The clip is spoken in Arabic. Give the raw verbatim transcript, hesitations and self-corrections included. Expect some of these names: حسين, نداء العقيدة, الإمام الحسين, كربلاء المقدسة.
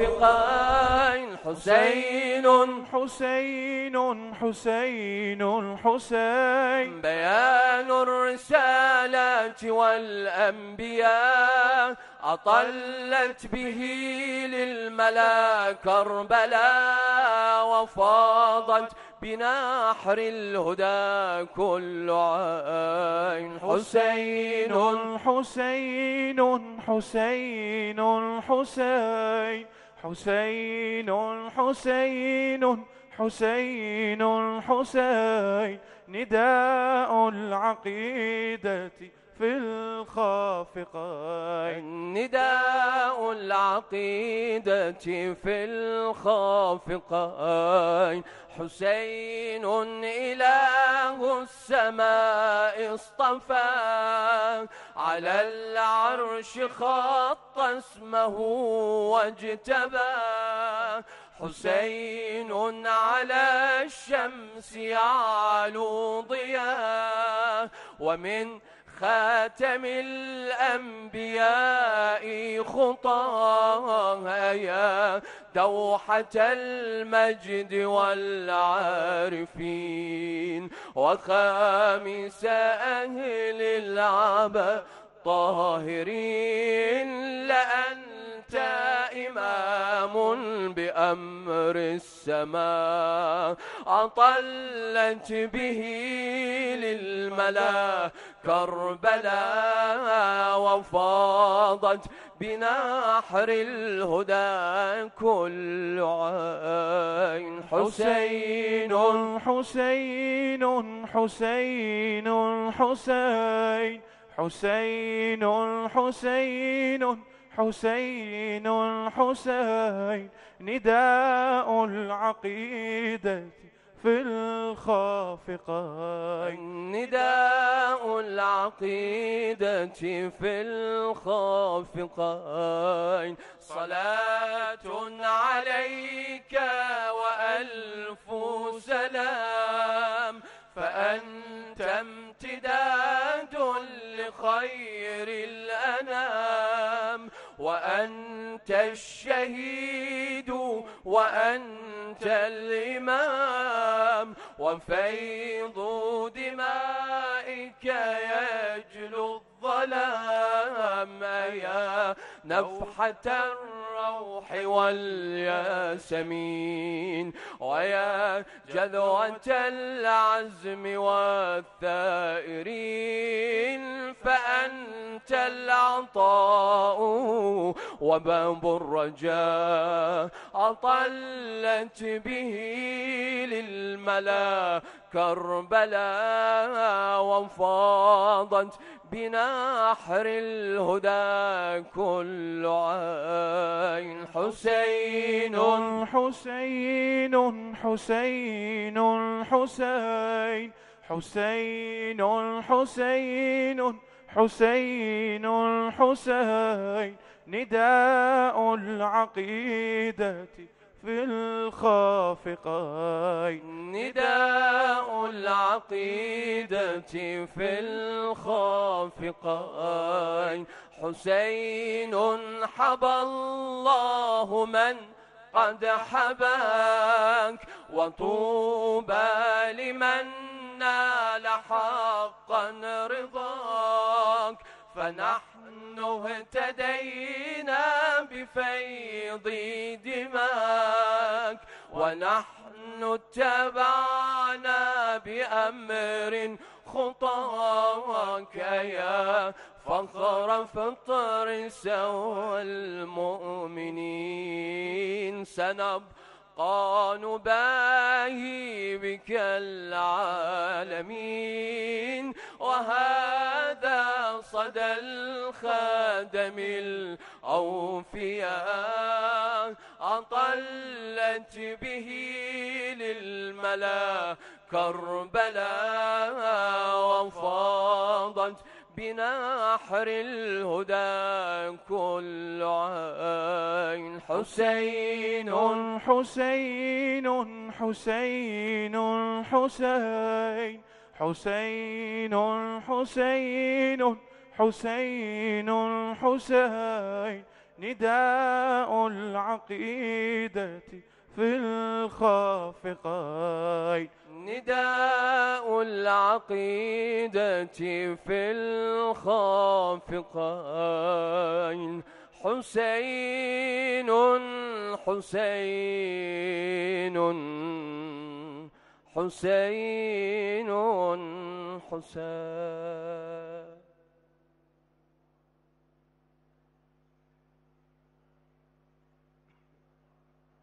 مرافقين حسين حسين حسين حسين بيان الرسالات والأنبياء أطلت به للملا كربلاء وفاضت بنحر الهدى كل عين حسين حسين حسين حسين حسين حسين حسين حسين نداء العقيدة في الخافقين نداء العقيدة في الخافقين حسين إله السماء اصطفى على العرش خط اسمه واجتبى حسين على الشمس يعلو ضياء ومن خاتم الأنبياء خطايا دوحة المجد والعارفين وخامس أهل العبا طاهرين لأنت إمام بأمر السماء أطلت به للملا كربلاء وفاضت بنحر الهدى كل عين حسين حسين حسين حسين حسين حسين حسين حسين نداء العقيدة في الخافقين نداء العقيدة في الخافقين صلاة عليك وألف سلام فأنت امتداد لخير الأنام وأنت الشهيد وأنت الإمام وفيض دمائك يجلو الظلام يا نفحة الروح والياسمين ويا جذوة العزم والثائرين فأنت العطاء وباب الرجاء أطلت به للملا كربلاء وفاضت بنحر الهدى كل عين حسين حسين حسين حسين حسين حسين حسين حسين نداء العقيدة في الخافقين نداء العقيدة في الخافقين حسين حبى الله من قد حباك وطوبى لمن نال حقا رضاك فنحن اهتدينا بفيض دماك ونحن اتبعنا بأمر خطاك يا فخر فطر سوى المؤمنين سنبقى نباهي بك العالمين وهذا صدى الخادم الأوفياء أطلت به للملا كربلاء وفاضت بنحر الهدى كل عين حسين حسين حسين حسين حسين حسين حسين حسين نداء العقيدة في الخافقين، نداء العقيدة في الخافقين، حسين حسين حسين حسين.